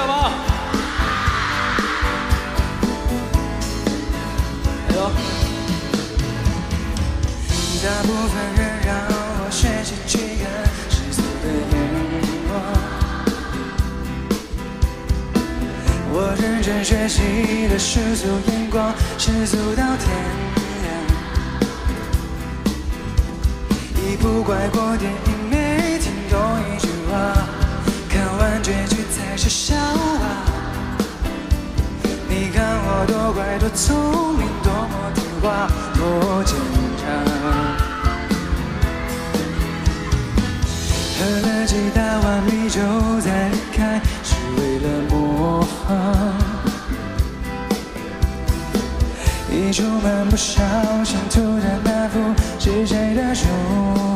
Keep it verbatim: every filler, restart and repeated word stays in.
下吗？哎呦！大部分人让我学习去看世俗的眼光，我认真学习的世俗眼光，世俗到天。 不怪过电影没听懂一句话，看完结局才是笑话。你看我多乖多聪明，多么听话，多坚强。喝了几大碗米酒再离开，是为了模仿。 一出门不小心涂在那幅是谁的手。